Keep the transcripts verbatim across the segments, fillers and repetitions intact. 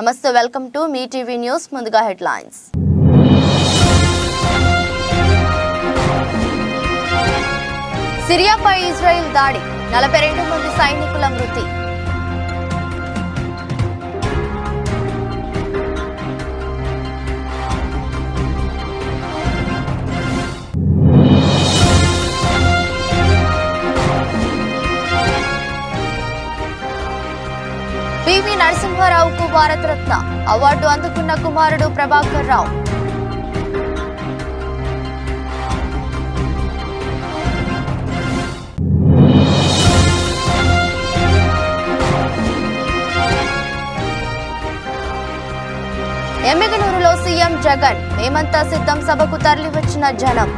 నమస్తే, welcome to మీ TV news. ముందుగా హెడ్ లైన్స్. సిరియాపై ఇజ్రాయెల్ దాడి, నలభై రెండు మంది సైనికుల మృతి. పీవీ నరసింహారావుకు భారతరత్న అవార్డు అందుకున్న కుమారుడు ప్రభాకర్ రావు. ఎమ్మిగనూరులో సీఎం జగన్, మేమంతా సిద్ధం సభకు తరలివచ్చిన జనం.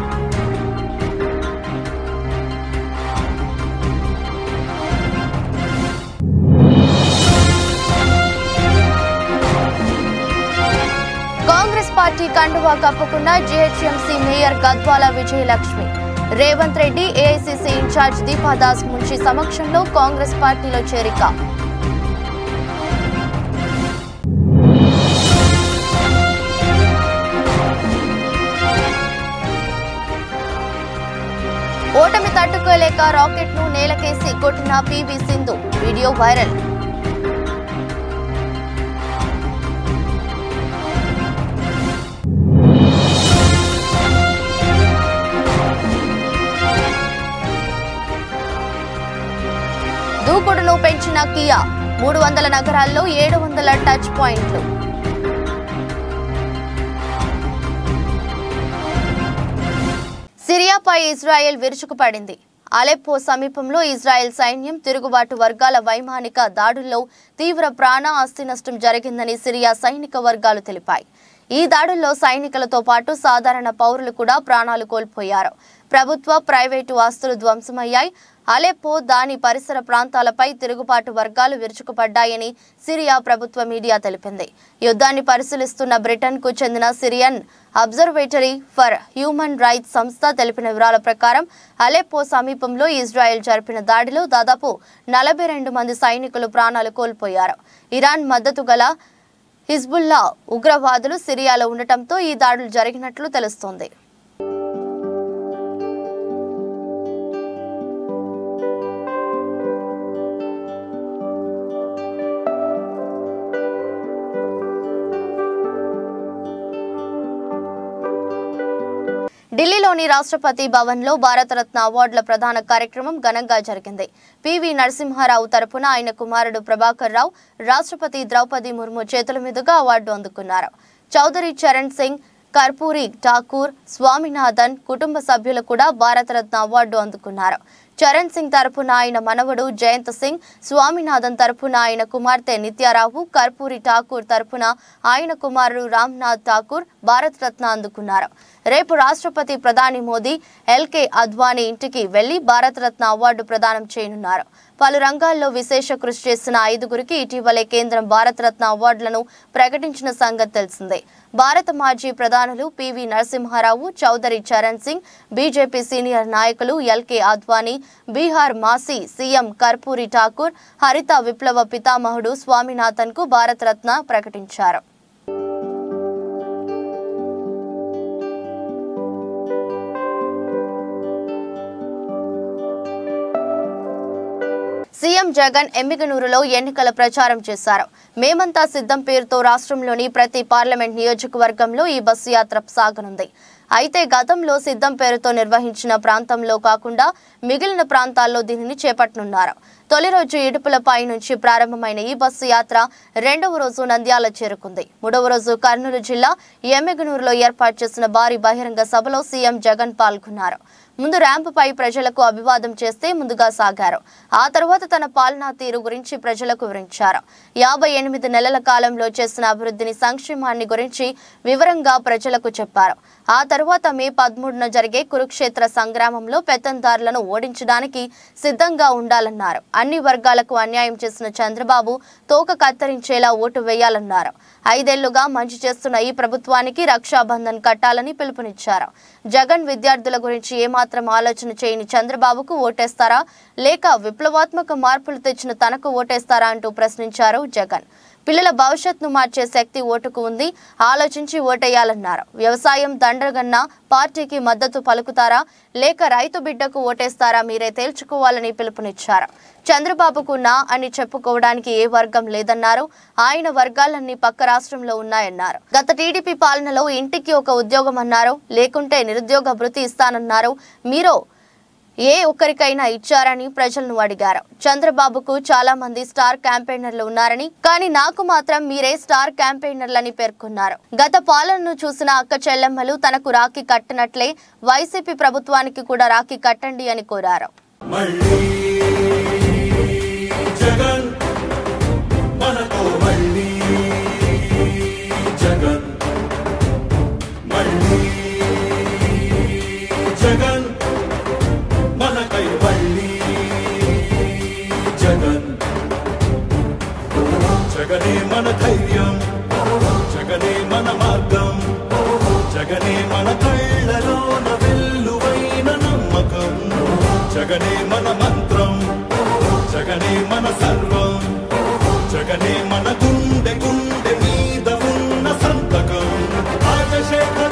కాంగ్రెస్ పార్టీ కండువా కప్పుకున్న GHMC mayor Gadwal Vijayalakshmi. Revanth Reddy, AICC incharge Deepa Das Munshi సమక్షంలో కాంగ్రెస్ పార్టీలో చేరిక. ఓటమి తట్టుకోలేక రాకెట్ను నేలకేసి కొట్టిన పీవీ సింధు వీడియో వైరల్. దూకుడును పెంచిన కియా, మూడు వందల నగరాల్లో ఏడు వందల టచ్ పాయింట్లు. సిరియాపై ఇజ్రాయెల్ విరుచుకుపడింది. అలెప్పో సమీపంలో ఇజ్రాయెల్ సైన్యం తిరుగుబాటు వర్గాల వైమానిక దాడుల్లో తీవ్ర ప్రాణ ఆస్తి నష్టం జరిగిందని సిరియా సైనిక వర్గాలు తెలిపాయి. ఈ దాడుల్లో సైనికులతో పాటు సాధారణ పౌరులు కూడా ప్రాణాలు కోల్పోయారు. ప్రభుత్వ, ప్రైవేటు ఆస్తులు ధ్వంసమయ్యాయి. అలెప్పో, దాని పరిసర ప్రాంతాలపై తిరుగుబాటు వర్గాలు విరుచుకుపడ్డాయని సిరియా ప్రభుత్వ మీడియా తెలిపింది. యుద్ధాన్ని పరిశీలిస్తున్న బ్రిటన్కు చెందిన Syrian observatory for human rights సంస్థ తెలిపిన వివరాల ప్రకారం అలెప్పో సమీపంలో ఇజ్రాయెల్ జరిపిన దాడిలో దాదాపు నలభై రెండు మంది సైనికులు ప్రాణాలు కోల్పోయారు. ఇరాన్ మద్దతు గల హిజ్బుల్లా ఉగ్రవాదులు సిరియాలో ఉండటంతో ఈ దాడులు జరిగినట్లు తెలుస్తోంది. ఢిల్లీలోని రాష్ట్రపతి భవన్లో భారతరత్న అవార్డుల ప్రదాన కార్యక్రమం ఘనంగా జరిగింది. పీవీ నరసింహారావు తరపున ఆయన కుమారుడు ప్రభాకర్ రావు, రాష్ట్రపతి ద్రౌపది ముర్ము చేతుల మీదుగా అవార్డు అందుకున్నారు. చౌదరీ చరణ్ సింగ్, కర్పూరి ఠాకూర్, స్వామినాథన్ కుటుంబ సభ్యులు కూడా భారతరత్న అవార్డు అందుకున్నారు. చరణ్ సింగ్ తరపున ఆయన మనవడు జయంత్ సింగ్, స్వామినాథన్ తరపున ఆయన కుమార్తె నిత్యారావు, కర్పూరి ఠాకూర్ తరపున ఆయన కుమారుడు రామ్నాథ్ ఠాకూర్ భారతరత్న అందుకున్నారు. రేపు రాష్ట్రపతి ప్రధాని మోదీ ఎల్కే అద్వాని ఇంటికి వెళ్లి భారతరత్న అవార్డు ప్రదానం చేయనున్నారు. పలు రంగాల్లో విశేష కృషి చేసిన ఐదుగురికి ఇటీవలే కేంద్రం భారతరత్న అవార్డులను ప్రకటించిన సంగతి తెలిసిందే. భారత మాజీ ప్రధానులు PV Narasimha Rao, Chaudhary Charan Singh, BJP senior నాయకులు ఎల్కే అద్వాని, బీహార్ మాజీ సీఎం కర్పూరి ఠాకూర్, హరిత విప్లవ పితామహుడు స్వామినాథన్ కు భారతరత్న ప్రకటించారు. సీఎం జగన్ ఎమ్మిగనూరులో ఎన్నికల ప్రచారం చేశారు. మేమంతా సిద్ధం పేరుతో రాష్ట్రంలోని ప్రతి పార్లమెంట్ నియోజకవర్గంలో ఈ బస్సు యాత్ర సాగనుంది. అయితే గతంలో సిద్ధం పేరుతో నిర్వహించిన ప్రాంతంలో కాకుండా మిగిలిన ప్రాంతాల్లో దీనిని చేపట్టనున్నారు. తొలి రోజు ఇడుపులపై నుంచి ప్రారంభమైన ఈ బస్సు యాత్ర రెండవ రోజు నంద్యాల చేరుకుంది. మూడవ రోజు కర్నూలు జిల్లా ఎమ్మిగనూరులో ఏర్పాటు చేసిన భారీ బహిరంగ సభలో సీఎం జగన్ పాల్గొన్నారు. ముందు ర్యాంపుపై ప్రజలకు అభివాదం చేస్తే ముందుగా సాగారు. ఆ తర్వాత తన పాలనా తీరు గురించి ప్రజలకు వివరించారు. యాభై ఎనిమిది నెలల కాలంలో చేసిన అభివృద్ధిని, సంక్షేమాన్ని గురించి వివరంగా ప్రజలకు చెప్పారు. ఆ తర్వాత మే పదమూడున జరిగే కురుక్షేత్ర సంగ్రామంలో పెత్తందారులను ఓడించడానికి సిద్ధంగా ఉండాలన్నారు. అన్ని వర్గాలకు అన్యాయం చేసిన చంద్రబాబు తోక కత్తిరించేలా ఓటు వేయాలన్నారు. ఐదేళ్లుగా మంచి చేస్తున్న ఈ ప్రభుత్వానికి రక్షాబంధన్ కట్టాలని పిలుపునిచ్చారు. జగన్ విద్యార్థుల గురించి ఏమాత్రం ఆలోచన చేయని చంద్రబాబుకు ఓటేస్తారా లేక విప్లవాత్మక మార్పులు తెచ్చిన తనకు ఓటేస్తారా అంటూ ప్రశ్నించారు జగన్. పిల్లల భవిష్యత్తును మార్చే శక్తి ఓటుకు ఉంది. ఆలోచించి ఓటేయాలన్నారు. వ్యవసాయం దండగన్న పార్టీకి మద్దతు పలుకుతారా లేక రైతు బిడ్డకు ఓటేస్తారా మీరే తేల్చుకోవాలని పిలుపునిచ్చారు. చంద్రబాబుకు నా అని చెప్పుకోవడానికి ఏ వర్గం లేదన్నారు. ఆయన వర్గాలన్నీ పక్క రాష్ట్రంలో ఉన్నాయన్నారు. గత టీడీపీ పాలనలో ఇంటికి ఒక ఉద్యోగం అన్నారు. లేకుంటే నిరుద్యోగ భృతి ఇస్తానన్నారు. మీరు ఏ ఒక్కరికైనా ఇచ్చారని ప్రజలను అడిగారు. చంద్రబాబుకు చాలా మంది స్టార్ క్యాంపెయినర్లు ఉన్నారని, కానీ నాకు మాత్రం మీరే స్టార్ క్యాంపెయినర్లని పేర్కొన్నారు. గత పాలనను చూసిన అక్క చెల్లెమ్మలు తనకు రాఖీ కట్టనట్లే వైసీపీ ప్రభుత్వానికి కూడా రాఖీ కట్టండి అని కోరారు. जगने मन धैर्यं जगने मन मार्गं जगने मन कल्ललोन वेल्लुवैन नम्मकं जगने मन मंत्रं जगने मन सर्वं जगने मन गुंडे गुंडे मीद उन्न संतकं आजशेखर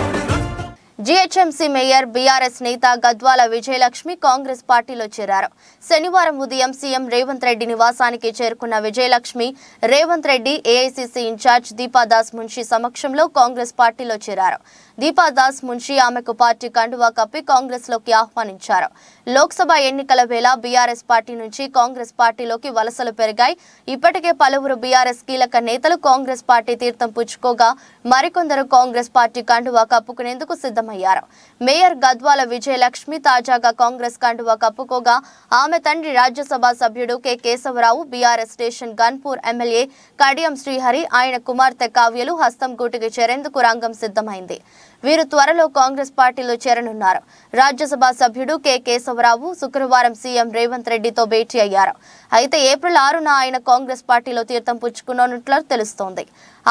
జీహెచ్ఎంసీ మేయర్ బీఆర్ఎస్ నేత గద్వాల విజయలక్ష్మి కాంగ్రెస్ పార్టీలో చేరారు. శనివారం ఉదయం సీఎం రేవంత్ రెడ్డి నివాసానికి చేరుకున్న విజయలక్ష్మి రేవంత్ రెడ్డి, ఏఐసీసీ ఇన్ఛార్జ్ దీపాదాస్ మున్షి సమక్షంలో కాంగ్రెస్ పార్టీలో చేరారు. దీపాదాస్ మున్షి ఆమెకు పార్టీ కండువా కప్పి కాంగ్రెస్ లోకి ఆహ్వానించారు. లోక్సభ ఎన్నికల వేళ బీఆర్ఎస్ పార్టీ నుంచి కాంగ్రెస్ పార్టీలోకి వలసలు పెరిగాయి. ఇప్పటికే పలువురు బీఆర్ఎస్ కీలక నేతలు కాంగ్రెస్ పార్టీ తీర్థం పుచ్చుకోగా మరికొందరు కాంగ్రెస్ పార్టీ కండువా కప్పుకునేందుకు సిద్ధమయ్యారు. మేయర్ గద్వాల విజయలక్ష్మి తాజాగా కాంగ్రెస్ కండువా కప్పుకోగా ఆమె తండ్రి రాజ్యసభ సభ్యుడు K Keshava Rao, BRS station Ghanpur MLA Kadiyam Srihari, ఆయన కుమార్తె కావ్యలు హస్తం గూటికి చేరేందుకు రంగం సిద్ధమైంది. వీరు త్వరలో కాంగ్రెస్ పార్టీలో చేరనున్నారు. రాజ్యసభ సభ్యుడు కె కేశవరావు శుక్రవారం సీఎం రేవంత్ రెడ్డితో భేటీ అయ్యారు. అయితే ఏప్రిల్ ఆరున ఆయన కాంగ్రెస్ పార్టీలో తీర్థం పుచ్చుకున్నట్లు తెలుస్తోంది.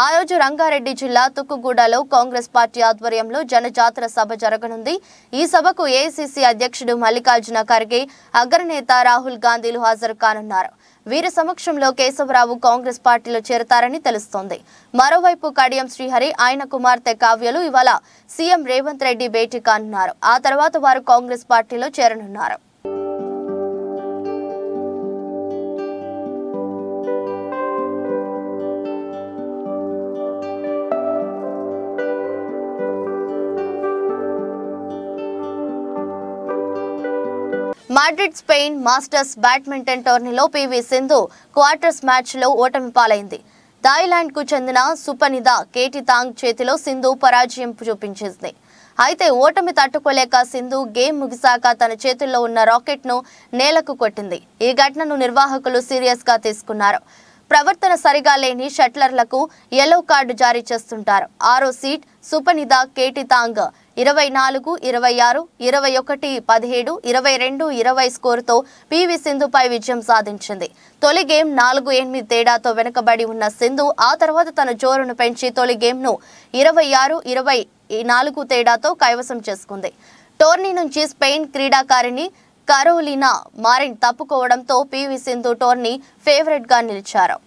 ఆ రోజు రంగారెడ్డి జిల్లా తుక్కుగూడలో కాంగ్రెస్ పార్టీ ఆధ్వర్యంలో జనజాతర సభ జరగనుంది. ఈ సభకు ఏఐసీసీ అధ్యక్షుడు మల్లికార్జున ఖర్గే, అగ్రనేత రాహుల్ గాంధీలు హాజరు కానున్నారు. వీరి సమక్షంలో కేశవరావు కాంగ్రెస్ పార్టీలో చేరతారని తెలుస్తోంది. మరోవైపు కడియం శ్రీహరి, ఆయన కుమార్తె కావ్యలు ఇవాళ సీఎం రేవంత్ రెడ్డి భేటీ కానున్నారు. ఆ తర్వాత వారు కాంగ్రెస్ పార్టీలో చేరనున్నారు. మాడ్రిడ్ స్పెయిన్ మాస్టర్స్ బ్యాడ్మింటన్ టోర్నీలో పీవీ సింధు క్వార్టర్స్ మ్యాచ్లో ఓటమి పాలైంది. థాయిలాండ్కు చెందిన సుపనిద కేటి తాంగ్ చేతిలో సింధు పరాజయం చూపించింది. అయితే ఓటమి తట్టుకోలేక సింధు గేమ్ ముగిశాక తన చేతుల్లో ఉన్న రాకెట్ను నేలకు కొట్టింది. ఈ ఘటనను నిర్వాహకులు సీరియస్గా తీసుకున్నారు. ప్రవర్తన సరిగా లేని షట్లర్లకు ఎల్లో కార్డు జారీ చేస్తుంటారు. ఆరో సీట్ సుపనిద కేటి తాంగ్ ఇరవై నాలుగు ఇరవై ఆరు ఇరవై ఒకటి పదిహేడు ఇరవై రెండు ఇరవై స్కోరుతో పీవీ సింధుపై విజయం సాధించింది. తొలి గేమ్ నాలుగు ఎనిమిది తేడాతో వెనుకబడి ఉన్న సింధు ఆ తర్వాత తన జోరును పెంచి తొలి గేమ్ను ఇరవై ఆరు ఇరవై నాలుగు తేడాతో కైవసం చేసుకుంది. టోర్నీ నుంచి స్పెయిన్ క్రీడాకారిణి కరోలినా మారిన్ తప్పుకోవడంతో పీవీ సింధు టోర్నీ ఫేవరెట్గా నిలిచారు.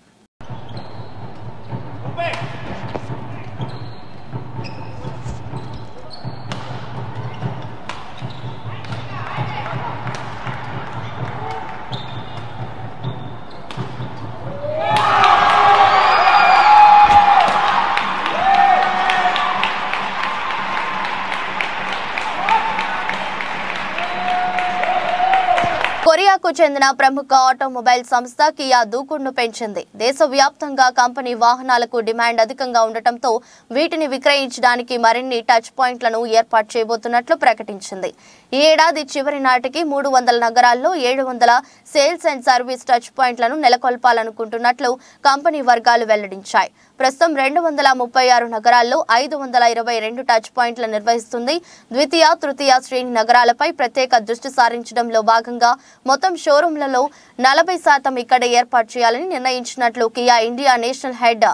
కొరియాకు చెందిన ప్రముఖ ఆటోమొబైల్ సంస్థ కియా దూకుడును పెంచింది. దేశవ్యాప్తంగా కంపెనీ వాహనాలకు డిమాండ్ అధికంగా ఉండటంతో వీటిని విక్రయించడానికి మరిన్ని టచ్ పాయింట్లను ఏర్పాటు చేయబోతున్నట్లు ప్రకటించింది. ఈ ఏడాది చివరి నాటికి మూడు వందల నగరాల్లో ఏడు వందల సేల్స్ అండ్ సర్వీస్ టచ్ పాయింట్లను నెలకొల్పాలనుకుంటున్నట్లు కంపెనీ వర్గాలు వెల్లడించాయి. ప్రస్తుతం రెండు వందల ముప్పై ఆరు నగరాల్లో ఐదు వందల ఇరవై రెండు టచ్ పాయింట్లు నిర్వహిస్తుంది. ద్వితీయ తృతీయ శ్రేణి నగరాలపై ప్రత్యేక దృష్టి సారించడంలో భాగంగా మొత్తం షోరూంలలో నలభై శాతం ఇక్కడ ఏర్పాటు చేయాలని నిర్ణయించినట్లు Kia India national head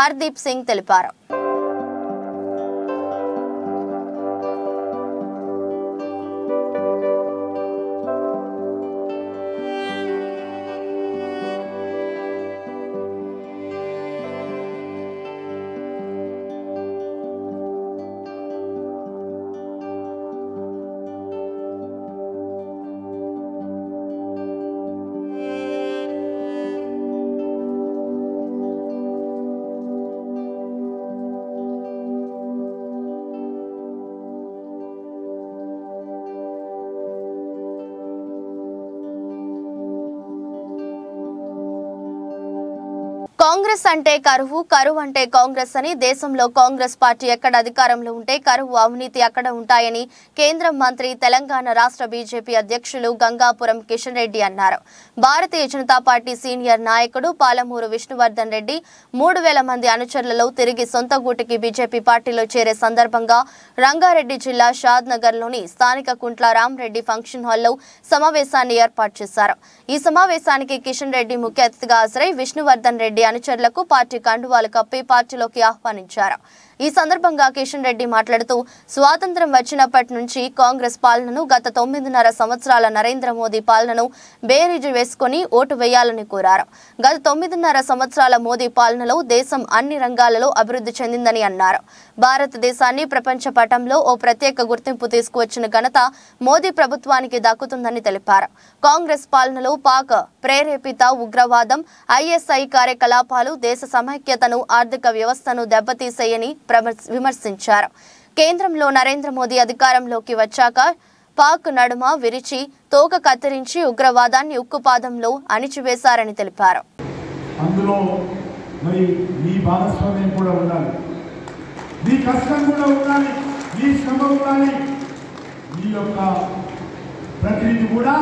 Hardeep Singh తెలిపారు. కాంగ్రెస్ అంటే కరువు, కరువు అంటే కాంగ్రెస్ అని దేశంలో కాంగ్రెస్ పార్టీ ఎక్కడ అధికారంలో ఉంటే కరువు అవినీతి అక్కడ ఉంటాయని కేంద్ర మంత్రి తెలంగాణ రాష్ట్ర బీజేపీ అధ్యక్షులు గంగాపురం కిషన్ రెడ్డి అన్నారు. భారతీయ జనతా పార్టీ సీనియర్ నాయకుడు పాలమూరు విష్ణువర్ధన్ రెడ్డి మూడు వేల మంది అనుచరులలో తిరిగి సొంత గూటికి బీజేపీ పార్టీలో చేరే సందర్భంగా రంగారెడ్డి జిల్లా షాద్ నగర్ లోని స్థానిక కుంట్ల రామరెడ్డి ఫంక్షన్ హాల్లో సమావేశాన్ని ఏర్పాటు చేశారు. ఈ సమావేశానికి కిషన్ రెడ్డి ముఖ్య అతిథిగా హాజరై విష్ణువర్ధన్ రెడ్డి అనుచరులకు పార్టీ కండువాలు కప్పి పార్టీలోకి ఆహ్వానించారు. ఈ సందర్భంగా కిషన్ రెడ్డి మాట్లాడుతూ స్వాతంత్ర్యం వచ్చినప్పటి నుంచి కాంగ్రెస్ పాలనను, గత తొమ్మిదిన్నర సంవత్సరాల నరేంద్ర మోదీ పాలనను బేరీజు వేసుకుని ఓటు వేయాలని కోరారు. గత తొమ్మిదిన్నర సంవత్సరాల మోదీ పాలనలో దేశం అన్ని రంగాలలో అభివృద్ధి చెందిందని అన్నారు. భారతదేశాన్ని ప్రపంచ పటంలో ఓ ప్రత్యేక గుర్తింపు తీసుకువచ్చిన ఘనత మోదీ ప్రభుత్వానికి దక్కుతుందని తెలిపారు. కాంగ్రెస్ పాలనలో పాక్ ప్రేరేపిత ఉగ్రవాదం, ఐఎస్ఐ కార్యకలాపాలు దేశ సమైక్యతను, ఆర్థిక వ్యవస్థను దెబ్బతీసేయని విమర్శించారు. కేంద్రంలో నరేంద్ర మోదీ అధికారంలోకి వచ్చాక పాక్ నడుమ విరిచి తోక కత్తిరించి ఉగ్రవాదాన్ని ఉక్కుపాదంలో అణిచివేశారని తెలిపారు. అందులో మరి మీ భాగస్వామ్యం కూడా ఉండాలి, మీ కష్టం కూడా ఉండాలి, మీ శ్రమ ఉండాలి, మీ యొక్క ప్రతినిధి కూడా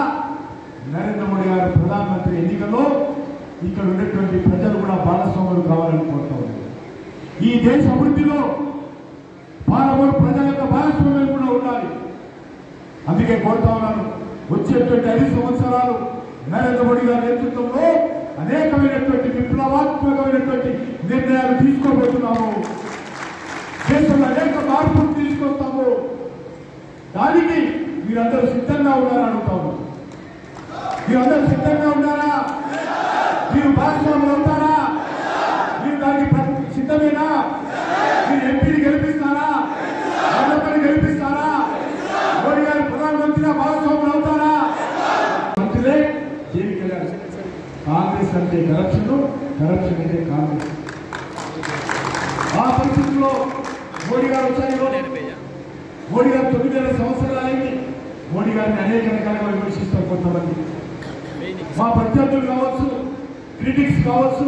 నరేంద్ర మోడీ గారు ప్రధానమంత్రి ఎన్నికల్లో ఇక్కడ ఉన్నటువంటి ప్రజలు కూడా భాగస్వాములు కావాలని కోరుతా ఉన్నారు. ఈ దేశ అభివృద్ధిలో పాలమూరు ప్రజల యొక్క భాగస్వామ్యం కూడా ఉండాలి. అందుకే కోరుతా ఉన్నాను, వచ్చేటువంటి ఐదు సంవత్సరాలు నరేంద్ర మోడీ గారి నేతృత్వంలో అనేకమైనటువంటి విప్లవాత్మకమైనటువంటి నిర్ణయాలు తీసుకోబోతున్నాము. దేశంలో అనేక మార్పులు తీసుకొస్తాము. దానికి మీరందరూ సిద్ధంగా ఉన్నారని అడుగుతాము. మీరందరూ సిద్ధంగా ఉన్నారా? మీరు భాగస్వాములు అవుతారా? మీరు దానికి సిద్ధమేనా? మీరు ఎంపీని గెలిపిస్తారా? రాజ్యసభని గెలిపిస్తారా? మోడీ గారు ప్రధానమంత్రిగా భాగస్వాములు అవుతారా? మంత్రులే జీవిక కాంగ్రెస్ అంటే కరప్షన్, కరప్షన్ అంటే కాంగ్రెస్. ఆ పరిస్థితుల్లో మోడీ గారు వచ్చాయి. మోడీ గారు తొమ్మిదిన్నర సంవత్సరాలైంది. మోడీ గారిని అనేక రకాలుగా విమర్శిస్తారు కొంతమంది. మా ప్రత్యర్థులు కావచ్చు, క్రిటిక్స్ కావచ్చు,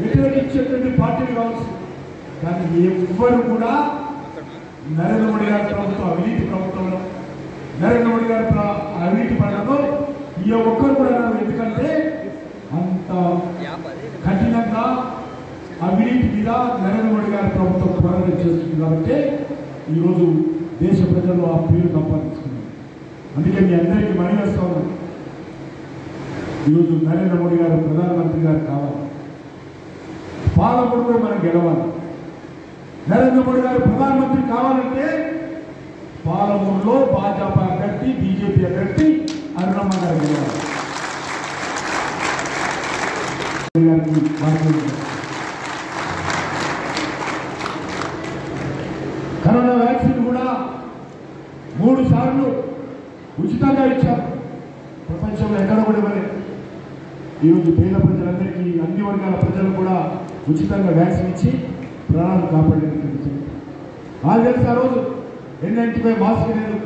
వ్యతిరేకించేటువంటి పార్టీలు కావచ్చు, కానీ ఎవ్వరు కూడా నరేంద్ర మోడీ గారి ప్రభుత్వం అవినీతి ప్రభుత్వంలో, నరేంద్ర మోడీ గారి అవినీతి పడడంలో ఈ ఒక్కరు కూడా అన్నారు. ఎందుకంటే అంత కఠినంగా అవినీతి మీద నరేంద్ర మోడీ గారి ప్రభుత్వం పోరాటం చేస్తుంది. కాబట్టి ఈరోజు దేశ ప్రజలు ఆ పేరు సంపాదించుకున్నారు. అందుకే మీ అందరికీ మనవి చేస్తా ఉన్నాను, ఈరోజు నరేంద్ర మోడీ గారు ప్రధానమంత్రి గారు కావాలి, పాలమూరులో మనం గెలవాలి. నరేంద్ర మోడీ గారు ప్రధానమంత్రి కావాలంటే పాలమూరులో భాజపా అభ్యర్థి, బీజేపీ అభ్యర్థి అరుణమ్మ గారు గెలవాలి. కరోనా వ్యాక్సిన్ కూడా మూడు సార్లు ఉచితంగా ఇచ్చారు. ప్రపంచంలో ఎక్కడ కూడా ఇవ్వలేదు. ఈరోజు పేద ప్రజలందరికీ, అన్ని వర్గాల ప్రజలు కూడా ఉచితంగా వ్యాక్సిన్ ఇచ్చి ప్రాణాలు కాపాడేందుకు వాళ్ళు తెలుసు. ఆ రోజు ఎన్ఐంటిపై మాస్క్ లేదు,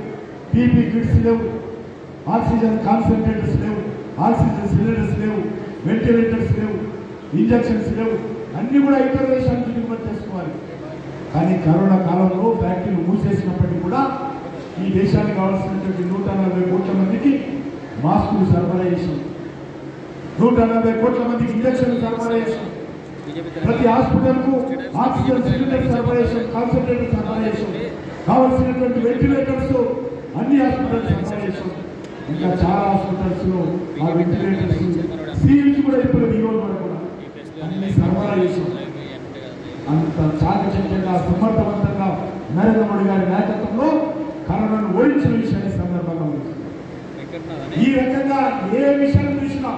పీపీ కిట్స్ లేవు, ఆక్సిజన్ కాన్సన్ట్రేటర్స్ లేవు, ఆక్సిజన్ సిలిండర్స్ లేవు, వెంటిలేటర్స్ లేవు, ఇంజక్షన్స్ లేవు, అన్నీ కూడా ఇతర దేశాల నుంచి దిగుమతి చేసుకోవాలి. కానీ కరోనా కాలంలో ఫ్యాక్టరీలు మూసేసినప్పటికీ కూడా ఈ దేశానికి కావాల్సినటువంటి నూట నలభై కోట్ల మందికి మాస్కులు సరఫరా చేసాం, నూట నలభై కోట్ల మందికి ఇంజక్షన్లు సరఫరా చేసాం, ప్రతి హాస్పిటల్కు ఆక్సిజన్ సిలిండర్ సరఫరా చేసాం, కాన్సన్ట్రేటర్ సరఫరా చేసాం, కావలసినటువంటి వెంటిలేటర్స్ అన్ని హాస్పిటల్స్ సరఫరా చేసాం. ఇంకా చాలా హాస్పిటల్స్ లో ఆ వెంటిలేటర్స్ సీల్స్ కూడా ఇప్పుడు అన్ని సరఫరా చేసాం. అంత చాకచక్యంగా, సమర్థవంతంగా నరేంద్ర మోడీ గారి నాయకత్వంలో కరోనాను ఓడించిన విషయాన్ని సందర్భంగా ఈ రకంగా ఏ విషయం చూసినా.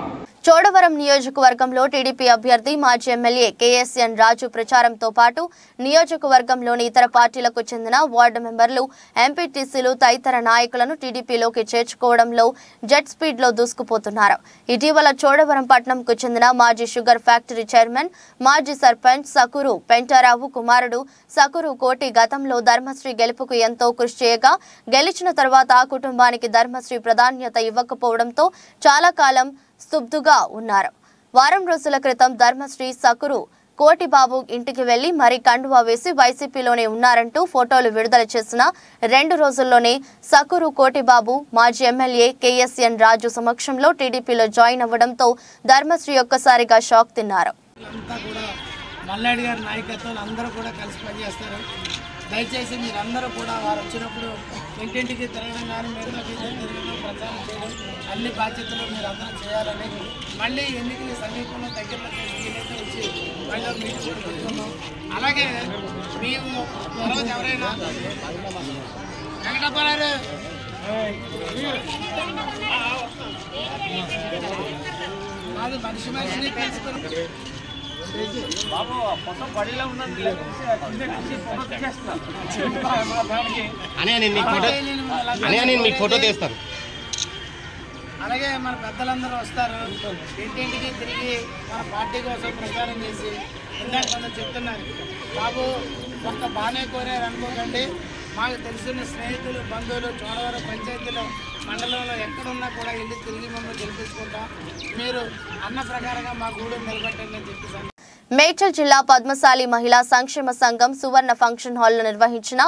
చోడవరం నియోజకవర్గంలో టీడీపీ అభ్యర్థి మాజీ ఎమ్మెల్యే కేఎస్ఎన్ రాజు ప్రచారంతో పాటు నియోజకవర్గంలోని ఇతర పార్టీలకు చెందిన వార్డు మెంబర్లు, ఎంపీటీసీలు తదితర నాయకులను టీడీపీలోకి చేర్చుకోవడంలో జెట్ స్పీడ్లో దూసుకుపోతున్నారు. ఇటీవల చోడవరం పట్టణంకు చెందిన మాజీ షుగర్ ఫ్యాక్టరీ చైర్మన్, మాజీ సర్పంచ్ సకురు పెంటారావు కుమారుడు సకురు కోటి గతంలో ధర్మశ్రీ గెలుపుకు ఎంతో కృషి చేయగా గెలిచిన తర్వాత ఆ కుటుంబానికి ధర్మశ్రీ ప్రాధాన్యత ఇవ్వకపోవడంతో చాలా కాలం స్తుబ్దుగా ఉన్నారు. వారం రోజుల క్రితం ధర్మశ్రీ సకురు కోటి బాబు ఇంటికి వెళ్లి మరి కండువా వేసి వైసీపీలోనే ఉన్నారంటూ ఫోటోలు విడుదల చేసిన రెండు రోజుల్లోనే సకురు కోటి బాబు మాజీ ఎమ్మెల్యే కేఎస్ఎన్ రాజు సమక్షంలో టీడీపీలో జాయిన్ అవ్వడంతో ధర్మశ్రీ ఒక్కసారిగా షాక్ తిన్నారు. దయచేసి మీరందరూ కూడా వారు వచ్చినప్పుడు ఇంటింటికి తిరగడం కానీ మీరుగా తిరగడం ప్రచారం చేయడం అన్ని బాధ్యతలు మీరందరూ చేయాలని మళ్ళీ ఎన్నికల సమీపంలో దగ్గరలో నేనైతే వచ్చి మళ్ళీ మీకు చెప్తున్నాం. అలాగే మేము ఈరోజు ఎవరైనా వెంకటపరారు కాదు మనిషి మనిషిని తెలుసుకుని బాబు మొత్తం పడిలో ఉన్నది ఫోటో తీస్తాను. అలాగే మన పెద్దలందరూ వస్తారు ఇంటింటికి తిరిగి మన పార్టీ కోసం ప్రచారం చేసి ఇందాక కొందరు చెప్తున్నారు బాబు ఒక్క బాగానే కోరారు అనుకోకండి, మాకు తెలుసున్న స్నేహితులు బంధువులు చోడవరం పంచాయతీలో మండలంలో ఎక్కడున్నా కూడా వెళ్ళి తిరిగి మమ్మల్ని గెలిపించుకుంటాం, మీరు అన్న ప్రకారంగా మా గూడు నిలబెట్టండి అని చెప్పేసి మేడ్చల్ జిల్లా పద్మశాలి మహిళా సంక్షేమ సంఘం సువర్ణ ఫంక్షన్ హాల్లో నిర్వహించిన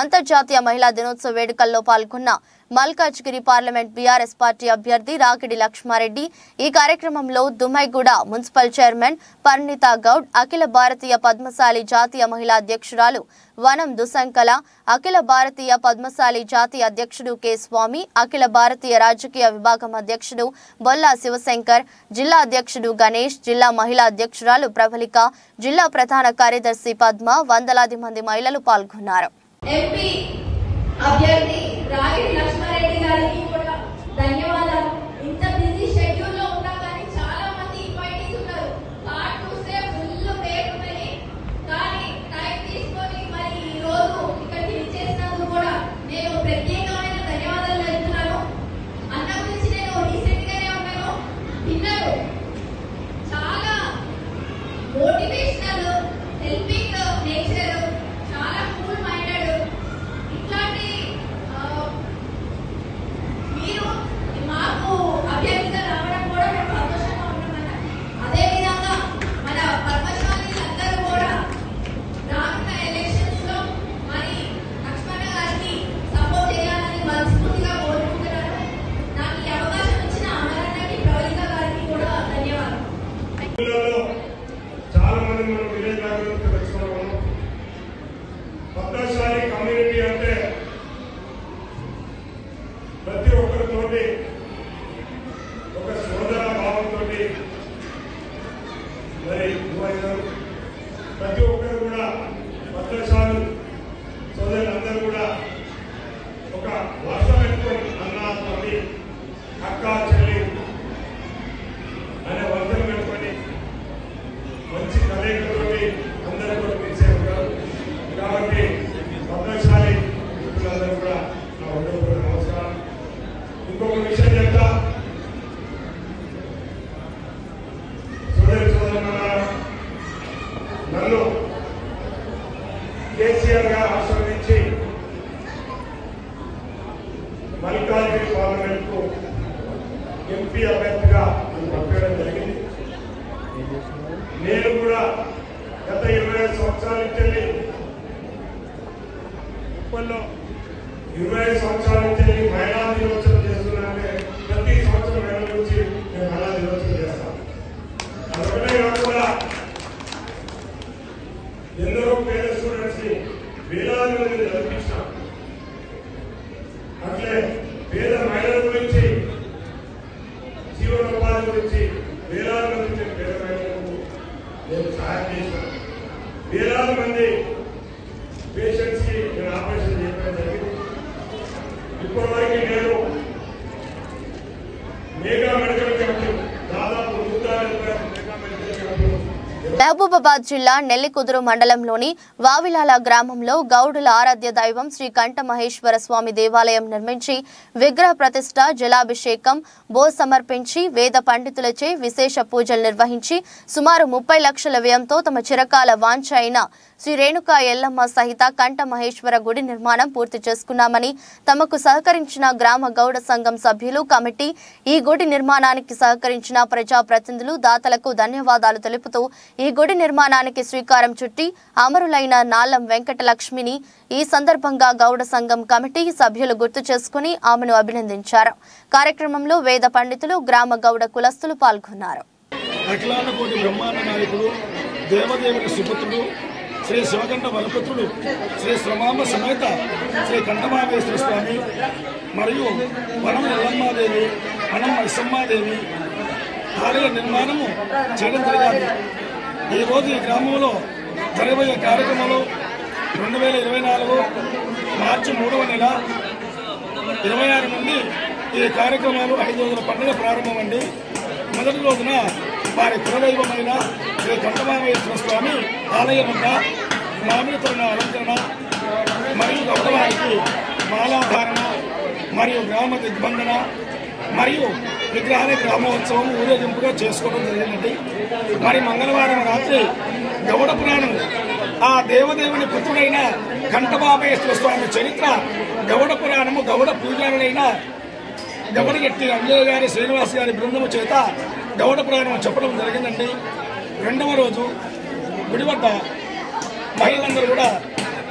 అంతర్జాతీయ మహిళా దినోత్సవ వేడుకల్లో పాల్గొన్న మల్కాజ్గిరి పార్లమెంట్ బీఆర్ఎస్ పార్టీ అభ్యర్థి రాకిడి లక్ష్మారెడ్డి ఈ కార్యక్రమంలో దుమ్మైగూడ మున్సిపల్ చైర్మన్ పర్ణితా గౌడ్, అఖిల భారతీయ పద్మశాలి జాతీయ మహిళా అధ్యక్షురాలు వనం దుసంకల, అఖిల భారతీయ పద్మశాలి జాతీయ అధ్యక్షుడు కె స్వామి, అఖిల భారతీయ రాజకీయ విభాగం అధ్యక్షుడు బొల్లా శివశంకర్, జిల్లా అధ్యక్షుడు గణేష్, జిల్లా మహిళా అధ్యక్షురాలు ప్రవళిక, జిల్లా ప్రధాన కార్యదర్శి పద్మ, వందలాది మంది మహిళలు పాల్గొన్నారు. అభ్యర్థి రాగిడి లక్ష్మారెడ్డి గారికి కూడా ధన్యవాదాలు. ఇంత బిజీ షెడ్యూల్ లో ఉన్నా కానీ చాలా మంది ఇన్వైటీస్ ఉన్నారు, పార్ట్ టూ సే ఫుల్ పేరు ఉన్నాయి కానీ టైం తీసుకొని మరి ఈ రోజు ఇక్కడ చేసినందుకు కూడా నేను ప్రత్యేకమైన ధన్యవాదాలు తెలుపుతున్నాను. అన్న గురించి నేను రీసెంట్ గానే ఉన్నాను, విన్నారు చాలా మోటివేషనల్ హెల్పింగ్ నేచర్, చాలా కూల్ మైండెడ్, ఇట్లాంటి మీరు మాకు అభ్యర్థిగా రావడం కూడా మేము సంతోషంగా ఉన్నామన్న. అదేవిధంగా మన పద్మశాలి అందరూ కూడా రానున్న ఎలక్షన్స్ లో మరి లక్ష్మణ గారికి సపోర్ట్ చేయాలని మనస్ఫూర్తిగా కోరుకుంటున్నాను. నాకు ఈ అవకాశం ఇచ్చిన అమరన్నకి, ప్రవళిక గారికి కూడా ధన్యవాదాలు. చాలా మంది మనం విలేజ్ నాయకులు తెలుసుకున్నాము. పద్మశాలి కమ్యూనిటీ అంటే ప్రతి ఒక్కరితో ఒక సోదర భావంతో మరి ప్రతి ఒక్కరు కూడా పద్మశాలు సోదరులందరూ కూడా ఒక వర్షం ఎక్కువ అన్నది అక్క చెల్లి అనే వర్షం పెట్టుకొని మంచి కలయికతో అందరూ కూడా పిలిచే ఉంటారు. కాబట్టి పద్మశాలి మిత్రులందరూ కూడా నా వంద నమస్కారం. ఇంకొక విషయం చెప్తా, సోదరి సోదరులారా, నన్ను కేసీఆర్ గా ఆశీర్వదించి మల్కాజ్గిరి పార్లమెంట్ కు ఎంపీ అభ్యర్థిగా నన్ను పంపించడం జరిగింది. నేను కూడా గత ఇరవై ఐదు సంవత్సరాల నుంచి ఉప్పల్లో ఇరవై ఐదు సంవత్సరాల నుంచి మహిళా దినోత్సవం చేస్తున్నానంటే ప్రతి సంవత్సరం మహిళల నుంచి నేను మహిళా దినోత్సవం చేస్తాను. అందుకనే కాకుండా ఎందరో పేద స్టూడెంట్స్ ని వేలాది మందిని చదివించాను. అట్లే పేద మహిళల గురించి, జీవనోపాధి గురించి వేలాది మంది పేద మహిళలకు నేను సహాయం చేశాను. వేలాది మంది పేషెంట్స్ కి నేను ఆపరేషన్ చేయడం జరిగింది. ఇప్పటివరకు నేను మెగా మెడికల్ క్యాంపులు దాదాపు నూట మహబూబాబాద్ జిల్లా నెల్లికుదురు మండలంలోని వావిలాల గ్రామంలో గౌడుల ఆరాధ్య దైవం శ్రీ కంఠ మహేశ్వర స్వామి దేవాలయం నిర్మించి విగ్రహ ప్రతిష్ఠ, జలాభిషేకం, బో సమర్పించి వేద పండితులచే విశేష పూజలు నిర్వహించి సుమారు ముప్పై లక్షల వ్యయంతో తమ చిరకాల వాంఛ అయిన శ్రీ రేణుకా ఎల్లమ్మ సహిత కంఠ మహేశ్వర గుడి నిర్మాణం పూర్తి చేసుకున్నామని, తమకు సహకరించిన గ్రామ గౌడ సంఘం సభ్యులు, కమిటీ, ఈ గుడి నిర్మాణానికి సహకరించిన ప్రజాప్రతినిధులు, దాతలకు ధన్యవాదాలు తెలుపుతూ ఈ గుడి నిర్మాణానికి శ్రీకారం చుట్టి అమరులైన నాలం వెంకటలక్ష్మిని ఈ సందర్భంగా గౌడ సంఘం కమిటీ సభ్యులు గుర్తు చేసుకుని ఆమెను అభినందించారు. కార్యక్రమంలో వేద పండితులు, గ్రామ గౌడ కులస్తులు పాల్గొన్నారు. శ్రీ శివకంఠ వరపుత్రుడు శ్రీ శ్రమాంబ సమేత శ్రీ కంఠమహేశ్వర స్వామి మరియు వనం ఎల్లమ్మాదేవి, అనం నరసమ్మాదేవి ఆలయ నిర్మాణము చేయడం జరిగింది. ఈరోజు ఈ గ్రామంలో జరగబోయే కార్యక్రమాలు రెండు వేల ఇరవై నాలుగు మార్చి మూడవ నెల ఇరవై ఆరు నుండి ఈ కార్యక్రమాలు ఐదు రోజుల పండుగ ప్రారంభమండి. మొదటి రోజున వారి కులదైవమైన శ్రీ కంఠమహేశ్వర స్వామి ఆలయం వద్ద నామితరణ అలంకరణ మరియు గౌరవానికి మాలాధారణ మరియు గ్రామ దిగ్బంధన మరియు విగ్రహాల గ్రామోత్సవం ఊరేగింపుగా చేసుకోవడం జరిగిందండి. మరి మంగళవారం రాత్రి గౌడ పురాణం, ఆ దేవదేవుని పుత్రుడైన కంఠమహేశ్వర స్వామి చరిత్ర, గౌడ పురాణము, గౌడ పూజారులైన గౌడగట్టి అంజయ్య గారి, శ్రీనివాస్ గారి బృందము చేత గౌడ పురాణం చెప్పడం జరిగిందండి. రెండవ రోజు గుడి వద్ద మహిళలందరూ కూడా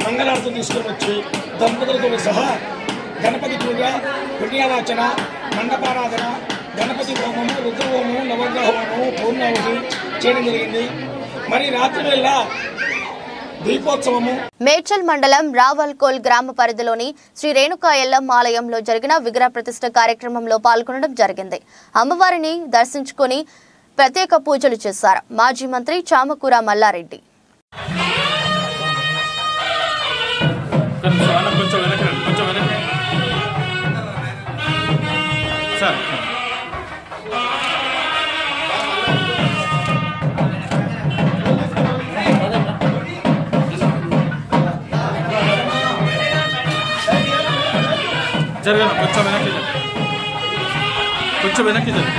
మంగళార్థం తీసుకొని వచ్చి దంపతులతో సహా గణపతి పూజ, పుణ్యారాచన, మండపారాధన, గణపతి హోమము, రుద్రహోమము, నవగ్రహ హోమము, పూర్ణాహుతి చేయడం జరిగింది. మరి రాత్రి వేళ మేడ్చల్ మండలం రావల్కోల్ గ్రామ పరిధిలోని శ్రీ రేణుకా ఎల్లమ్మ ఆలయంలో జరిగిన విగ్రహ ప్రతిష్ఠ కార్యక్రమంలో పాల్గొనడం జరిగింది. అమ్మవారిని దర్శించుకుని ప్రత్యేక పూజలు చేశారు మాజీ మంత్రి చామకూర మల్లారెడ్డి. जरूर कुछ बना के कुछ बना के जरूर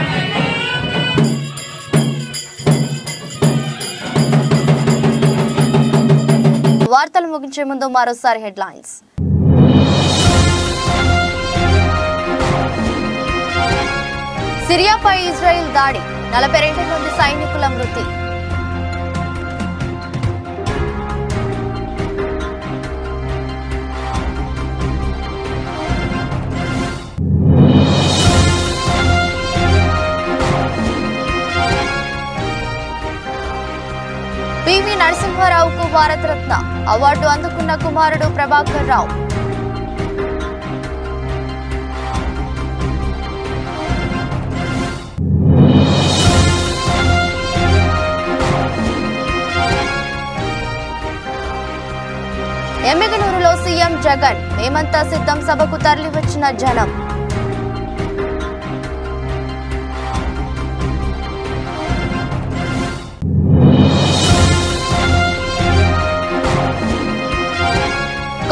వార్తలు ముగించే ముందు మరోసారి హెడ్ లైన్స్. సిరియాపై ఇజ్రాయెల్ దాడి, నలభై రెండు మంది సైనికుల మృతి. పీవీ నరసింహారావుకు భారతరత్న అవార్డు అందుకున్న కుమారుడు ప్రభాకర్ రావు. ఎమ్మిగనూరులో సీఎం జగన్, మేమంతా సిద్ధం సభకు తరలివచ్చిన జనం.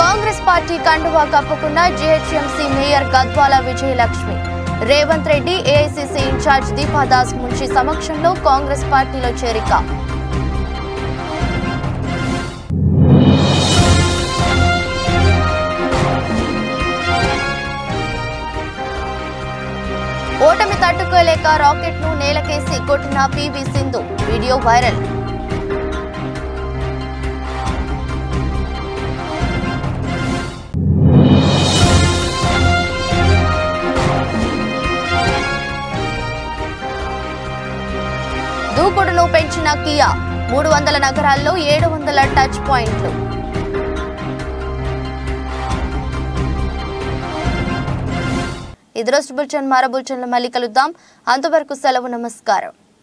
కాంగ్రెస్ పార్టీ కండువా కప్పుకున్న GHMC mayor Gadwal Vijayalakshmi, Revanth Reddy AICC incharge Deepa Das Munshi సమక్షంలో కాంగ్రెస్ పార్టీలో చేరిక. ఓటమి తట్టుకోలేక రాకెట్ను నేలకేసి కొట్టిన పీవీ సింధు వీడియో వైరల్. దూకుడును పెంచిన కియా, మూడు వందల నగరాల్లో ఏడు వందల టచ్ పాయింట్లు. ఇది రోజు బులెటిన్. మరో బులెటిన్లో మళ్ళీ కలుద్దాం. అంతవరకు సెలవు. నమస్కారం.